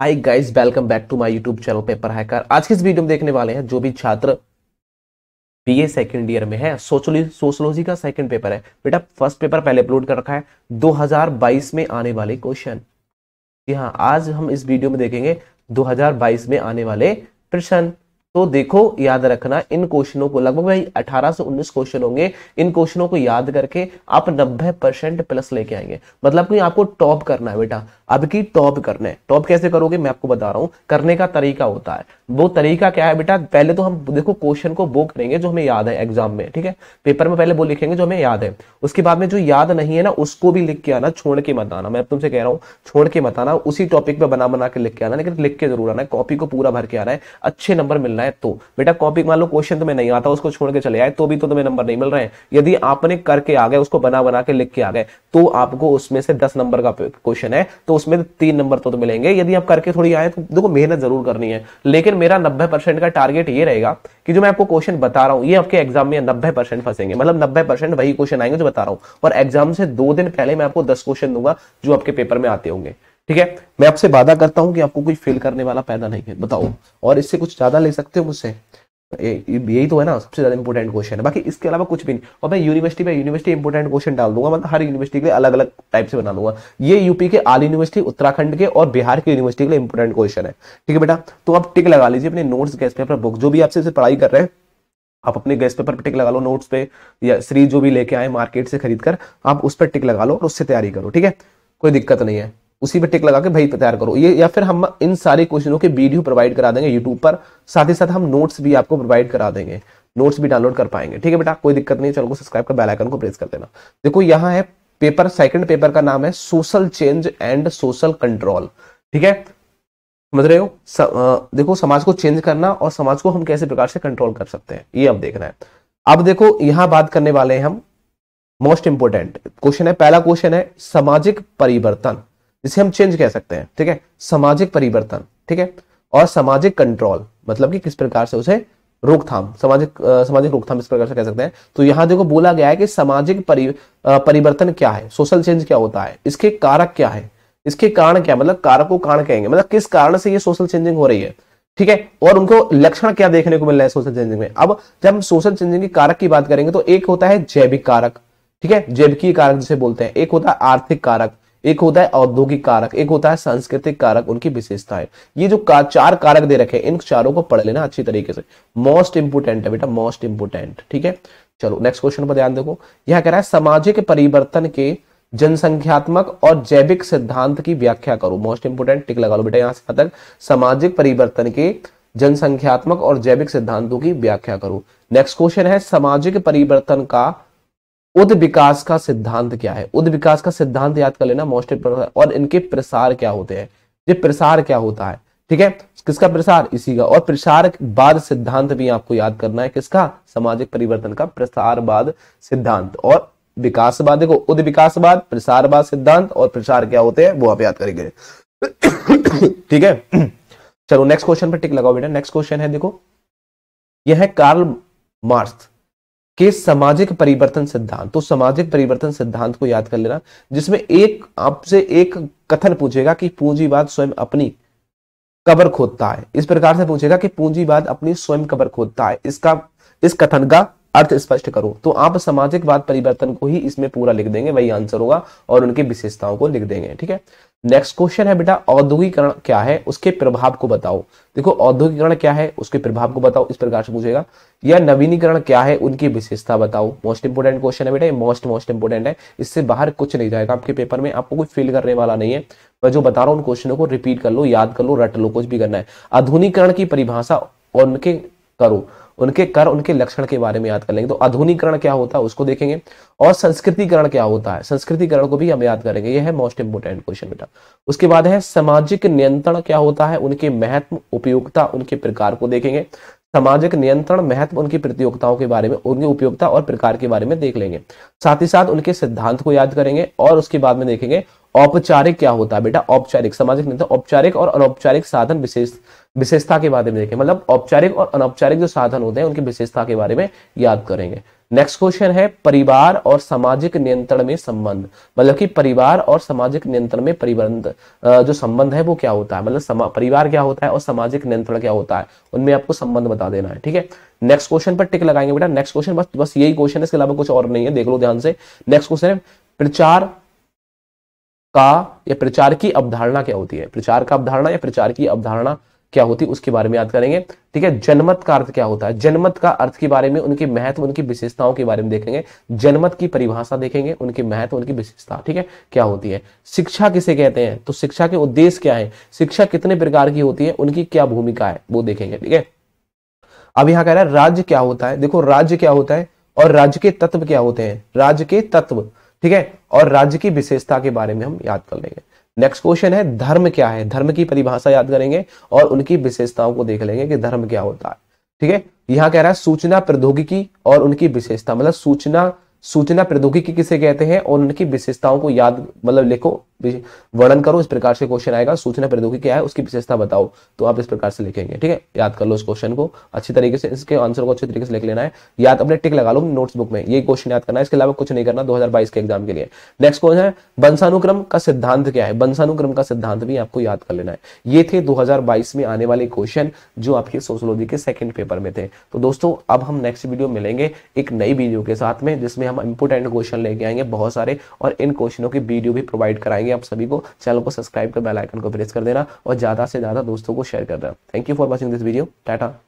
Hi guys, welcome back to my YouTube channel paper hacker. आज के इस video में देखने वाले हैं जो भी छात्र बीए सेकंड ईयर में है, सोशोलॉजी का सेकंड पेपर है। बेटा फर्स्ट पेपर पहले अपलोड कर रखा है, 2022 में आने वाले क्वेश्चन। जी हाँ, आज हम इस वीडियो में देखेंगे 2022 में आने वाले प्रश्न। तो देखो, याद रखना इन क्वेश्चनों को, लगभग भाई 18 से 19 क्वेश्चन होंगे। इन क्वेश्चनों को याद करके आप 90% प्लस लेके आएंगे। मतलब कि आपको टॉप करना है बेटा, अब की टॉप करना है। टॉप कैसे करोगे मैं आपको बता रहा हूँ, करने का तरीका होता है। वो तरीका क्या है बेटा, पहले तो हम देखो क्वेश्चन को वो करेंगे जो हमें याद है एग्जाम में, ठीक है। पेपर में पहले वो लिखेंगे जो हमें याद है, उसके बाद में जो याद नहीं है ना उसको भी लिख के आना, छोड़ के मत आना। मैं तुमसे कह रहा हूँ छोड़ के मत आना, उसी टॉपिक पे बना के लिख के आना, लेकिन लिख के जरूर आना है। कॉपी को पूरा भर के आना है, अच्छे नंबर मिलना है। तो बेटा कॉपी, मान लो क्वेश्चन तुम्हें नहीं आता, उसको छोड़ के चले आए तो भी तो तुम्हें नंबर नहीं मिल रहे हैं। यदि आपने करके आ गए, उसको बना के लिख के आ गए, तो आपको उसमें से 10 नंबर का क्वेश्चन है तो उसमें 3 नंबर तो मिलेंगे। यदि आप करके थोड़ी आए तो देखो मेहनत जरूर करनी है, लेकिन मेरा 90% का टारगेट ये रहेगा कि जो मैं आपको क्वेश्चन बता रहा हूं ये आपके एग्जाम में 90% फंसेंगे। मतलब 90% वही क्वेश्चन आएंगे जो बता रहा हूं, और एग्जाम से 2 दिन पहले मैं आपको 10 क्वेश्चन दूंगा जो आपके पेपर में आते होंगे, ठीक है। मैं आपसे वादा करता हूं कि आपको कोई फेल करने वाला पैदा नहीं है। बताओ, और इससे कुछ ज्यादा ले सकते हो मुझसे, यही तो है ना सबसे ज्यादा इंपॉर्टेंट क्वेश्चन है, बाकी इसके अलावा कुछ भी नहीं। और मैं यूनिवर्सिटी पे यूनिवर्सिटी इंपॉर्टेंट क्वेश्चन डाल दूंगा, मतलब हर यूनिवर्सिटी के लिए अलग अलग टाइप से बना दूंगा। ये यूपी के आल यूनिवर्सिटी, उत्तराखंड के और बिहार के यूनिवर्सिटी के लिए इंपॉर्टेंट क्वेश्चन है, ठीक है बेटा। तो आप टिक लगा लीजिए अपने नोट्स, गेस्ट पेपर, बुक, जो भी आपसे पढ़ाई कर रहे हैं आप अपने गेस्ट पेपर पर टिक लगा लो, नोट्स पे या सीरीज जो भी लेके आए मार्केट से खरीद कर आप उस पर टिक लगा लो और उससे तैयारी करो, ठीक है। कोई दिक्कत नहीं है, उसी पे टिक लगा के भाई तैयार करो ये। या फिर हम इन सारे क्वेश्चनों के वीडियो प्रोवाइड करा देंगे यूट्यूब पर, साथ ही साथ हम नोट्स भी आपको प्रोवाइड करा देंगे, नोट्स भी डाउनलोड कर पाएंगे, ठीक है बेटा। कोई दिक्कत नहीं, चलो सब्सक्राइब कर बेल आइकन को प्रेस कर देना। देखो यहाँ है पेपर, सेकंड पेपर का नाम है social change and social control, ठीक है, समझ रहे हो। देखो समाज को चेंज करना और समाज को हम कैसे प्रकार से कंट्रोल कर सकते हैं, ये अब देखना है। अब देखो यहाँ बात करने वाले हैं हम, मोस्ट इंपोर्टेंट क्वेश्चन है। पहला क्वेश्चन है सामाजिक परिवर्तन, जिसे हम चेंज कह सकते हैं, ठीक है, सामाजिक परिवर्तन, ठीक है, और सामाजिक कंट्रोल, मतलब कि किस प्रकार से उसे रोकथाम, सामाजिक रोकथाम इस प्रकार से कह सकते हैं। तो यहाँ देखो बोला गया है कि सामाजिक परिवर्तन क्या है, सोशल चेंज क्या होता है, इसके कारक क्या है, इसके कारण क्या, मतलब कारक को कारण कहेंगे, मतलब किस कारण से ये सोशल चेंजिंग हो रही है, ठीक है, और उनको लक्षण क्या देखने को मिल रहा है सोशल चेंजिंग में। अब जब हम सोशल चेंजिंग के कारक की बात करेंगे तो एक होता है जैविक कारक, ठीक है, जैविकीय कारक जिसे बोलते हैं, एक होता है आर्थिक कारक, एक होता है औद्योगिक कारक, एक होता है सांस्कृतिक कारक, उनकी विशेषताएं। ये जो चार कारक दे रखे हैं, इन चारों को पढ़ लेना अच्छी तरीके से, मोस्ट इंपोर्टेंट है बेटा, मोस्ट इंपोर्टेंट, ठीक है। चलो नेक्स्ट क्वेश्चन पर ध्यान देखो, यह कह रहा है सामाजिक परिवर्तन के जनसंख्यात्मक और जैविक सिद्धांत की व्याख्या करो। मोस्ट इंपोर्टेंट टिक लगा लो बेटा यहां से तक, सामाजिक परिवर्तन के जनसंख्यात्मक और जैविक सिद्धांतों की व्याख्या करो। नेक्स्ट क्वेश्चन है सामाजिक परिवर्तन का उद्विकास का सिद्धांत क्या है। उद्विकास का सिद्धांत याद कर लेना, मोस्ट इंपोर्टेंट, और इनके प्रसार क्या होते हैं, ये प्रसार क्या होता है, ठीक है, किसका प्रसार, इसी का। और प्रसारवाद सिद्धांत भी आपको याद करना है, किसका, सामाजिक परिवर्तन का प्रसारवाद सिद्धांत और विकासवाद। देखो उद्विकासवाद, प्रसारवाद सिद्धांत और प्रसार क्या होते हैं वो आप याद करेंगे, ठीक है। चलो नेक्स्ट क्वेश्चन पर टिक लगाओ बेटा। नेक्स्ट क्वेश्चन है, देखो यह है कार्ल मार्क्स के सामाजिक परिवर्तन सिद्धांत। तो सामाजिक परिवर्तन सिद्धांत को याद कर लेना, जिसमें एक आपसे एक कथन पूछेगा कि पूंजीवाद स्वयं अपनी कब्र खोदता है। इस प्रकार से पूछेगा कि पूंजीवाद अपनी स्वयं कब्र खोदता है, इसका, इस कथन का अर्थ स्पष्ट करो। तो आप सामाजिकवाद परिवर्तन को ही इसमें पूरा लिख देंगे, वही आंसर होगा, और उनकी विशेषताओं को लिख देंगे, ठीक है। नेक्स्ट क्वेश्चन है बेटा, औद्योगिकरण क्या है, उसके प्रभाव को बताओ। देखो औद्योगिकरण क्या है, उसके प्रभाव को बताओ, इस प्रकार से पूछेगा। या नवीनीकरण क्या है, उनकी विशेषता बताओ। मोस्ट इंपोर्टेंट क्वेश्चन है बेटा ये, मोस्ट इंपोर्टेंट है, इससे बाहर कुछ नहीं जाएगा आपके पेपर में, आपको कोई फेल करने वाला नहीं है। मैं जो बता रहा हूँ उन क्वेश्चनों को रिपीट कर लो, याद कर लो, रट लो, कुछ भी करना है। आधुनिकीकरण की परिभाषा और उनके करो, उनके लक्षण के बारे में याद कर लेंगे। तो आधुनिकीकरण क्या होता है उसको देखेंगे, और संस्कृतिकरण क्या होता है, संस्कृतिकरण को भी हम याद करेंगे, यह है मोस्ट इंपोर्टेंट क्वेश्चन बेटा। उसके बाद है सामाजिक नियंत्रण क्या होता है, उनके महत्व, उपयोगिता, उनके प्रकार को देखेंगे। सामाजिक नियंत्रण, महत्व, उनकी प्रतियोगिताओं के बारे में, उनकी उपयोगिता और प्रकार के बारे में देख लेंगे, साथ ही साथ उनके सिद्धांत को याद करेंगे। और उसके बाद में देखेंगे औपचारिक क्या होता है बेटा, औपचारिक सामाजिक नियंत्रण, औपचारिक और अनौपचारिक साधन, विशेषता के बारे में देखें, मतलब औपचारिक और अनौपचारिक जो साधन होते हैं उनकी विशेषता के बारे में याद करेंगे। नेक्स्ट क्वेश्चन है परिवार और सामाजिक नियंत्रण में संबंध, मतलब कि परिवार और सामाजिक नियंत्रण में परिबंध जो संबंध है वो क्या होता है, मतलब परिवार क्या होता है और सामाजिक नियंत्रण क्या होता है, उनमें आपको संबंध बता देना है। ठीक है, नेक्स्ट क्वेश्चन पर टिक लगाएंगे बेटा। नेक्स्ट क्वेश्चन बस यही क्वेश्चन है, इसके अलावा कुछ और नहीं है, देख लो ध्यान से। नेक्स्ट क्वेश्चन है प्रचार का या प्रचार की अवधारणा क्या होती है, प्रचार का अवधारणा या प्रचार की अवधारणा क्या होती है उसके बारे में याद करेंगे। ठीक है, जनमत का अर्थ क्या होता है, जनमत का अर्थ के बारे में, उनके महत्व उनकी विशेषताओं के बारे में देखेंगे, जनमत की परिभाषा देखेंगे, उनके महत्व उनकी विशेषता ठीक है क्या होती है। शिक्षा किसे कहते हैं, तो शिक्षा के उद्देश्य क्या है, शिक्षा कितने प्रकार की होती है, उनकी क्या भूमिका है वो देखेंगे। ठीक है, अब यहाँ कह रहा है राज्य क्या होता है, देखो राज्य क्या होता है और राज्य के तत्व क्या होते हैं, राज्य के तत्व ठीक है, और राज्य की विशेषता के बारे में हम याद कर लेंगे। नेक्स्ट क्वेश्चन है धर्म क्या है, धर्म की परिभाषा याद करेंगे और उनकी विशेषताओं को देख लेंगे कि धर्म क्या होता है। ठीक है, यहाँ कह रहा है सूचना प्रौद्योगिकी और उनकी विशेषता, मतलब सूचना प्रौद्योगिकी किसे कहते हैं और उनकी विशेषताओं को याद मतलब लिखो, वर्णन करो, इस प्रकार से क्वेश्चन आएगा। सूचना प्रौद्योगिकी क्या है, उसकी विशेषता बताओ, तो आप इस प्रकार से लिखेंगे। ठीक है, याद कर लो इस क्वेश्चन को अच्छी तरीके से, इसके आंसर को अच्छे तरीके से लिख लेना है, याद अपने टिक लगा लो नोट्स बुक में, ये क्वेश्चन याद करना है, इसके अलावा कुछ नहीं करना 2022 के एग्जाम के लिए। नेक्स्ट क्वेश्चन है वंशानुक्रम का सिद्धांत क्या है, वंशानुक्रम का सिद्धांत भी आपको याद कर लेना है। ये थे 2022 में आने वाले क्वेश्चन जो आपके सोशोलॉजी के सेकंड पेपर में थे। तो दोस्तों अब हम नेक्स्ट वीडियो मिलेंगे एक नई वीडियो के साथ में, जिसमें हम इंपोर्टेंट क्वेश्चन लेके आएंगे बहुत सारे, और इन क्वेश्चनों की वीडियो भी प्रोवाइड कराएंगे आप सभी को। चैनल को सब्सक्राइब कर बेल आइकन को प्रेस कर देना और ज्यादा से ज्यादा दोस्तों को शेयर कर देना। Thank you for watching this video, Tata.